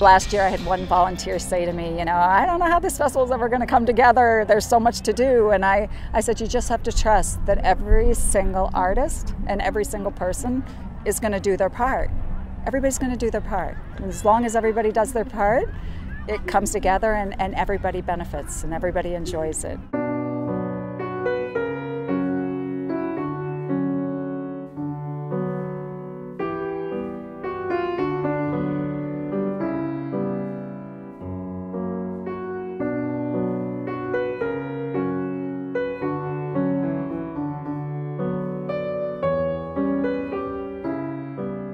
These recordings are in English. Last year I had one volunteer say to me, you know, I don't know how this festival is ever going to come together. There's so much to do. And I said, you just have to trust that every single artist and every single person is going to do their part. Everybody's going to do their part. And as long as everybody does their part, it comes together and everybody benefits and everybody enjoys it.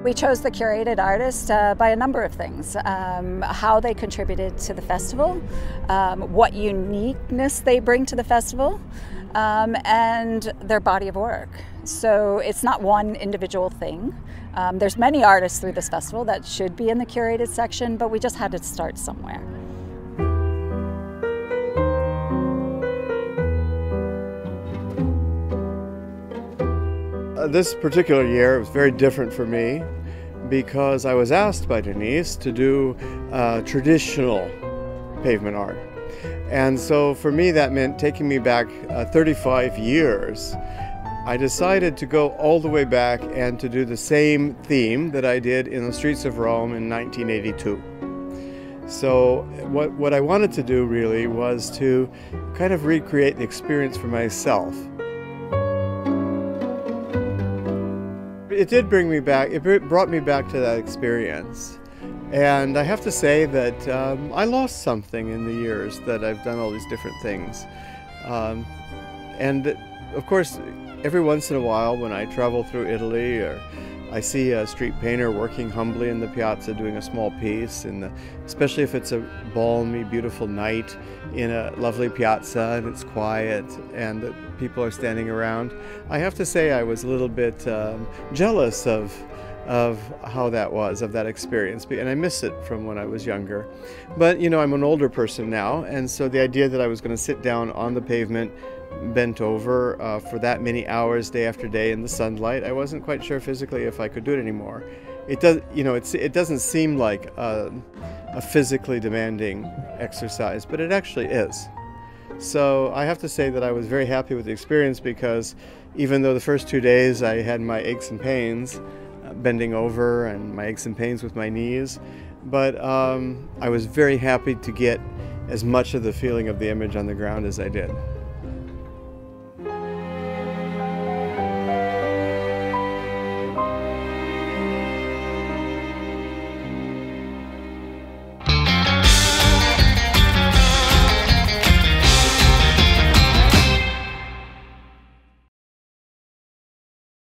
We chose the curated artists by a number of things. How they contributed to the festival, what uniqueness they bring to the festival, and their body of work. So it's not one individual thing. There's many artists through this festival that should be in the curated section, but we just had to start somewhere. This particular year was very different for me because I was asked by Denise to do traditional pavement art. And so for me that meant taking me back 35 years. I decided to go all the way back and to do the same theme that I did in the streets of Rome in 1982. So what I wanted to do really was to kind of recreate the experience for myself. It did bring me back, it brought me back to that experience. And I have to say that I lost something in the years that I've done all these different things. And of course, every once in a while when I travel through Italy or I see a street painter working humbly in the piazza doing a small piece, and especially if it's a balmy, beautiful night in a lovely piazza and it's quiet and the people are standing around, I have to say I was a little bit jealous of how that was, of that experience, and I miss it from when I was younger. But you know, I'm an older person now, and so the idea that I was going to sit down on the pavement bent over for that many hours day after day in the sunlight, I wasn't quite sure physically if I could do it anymore. It does, you know, it doesn't seem like a physically demanding exercise, but it actually is. So I have to say that I was very happy with the experience, because even though the first 2 days I had my aches and pains, bending over and my aches and pains with my knees, but I was very happy to get as much of the feeling of the image on the ground as I did.